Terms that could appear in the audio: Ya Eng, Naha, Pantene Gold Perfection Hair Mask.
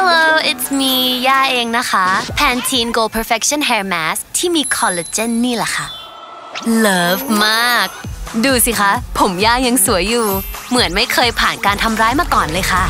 Hello, it's me, Ya Eng, Naha. Pantene Gold Perfection Hair Mask ที่มีคอลลาเจนนี่แหละค่ะ Love มากดูสิคะผมย่ายังสวยอยู่เหมือนไม่เคยผ่านการทำร้ายมาก่อนเลยค่ะ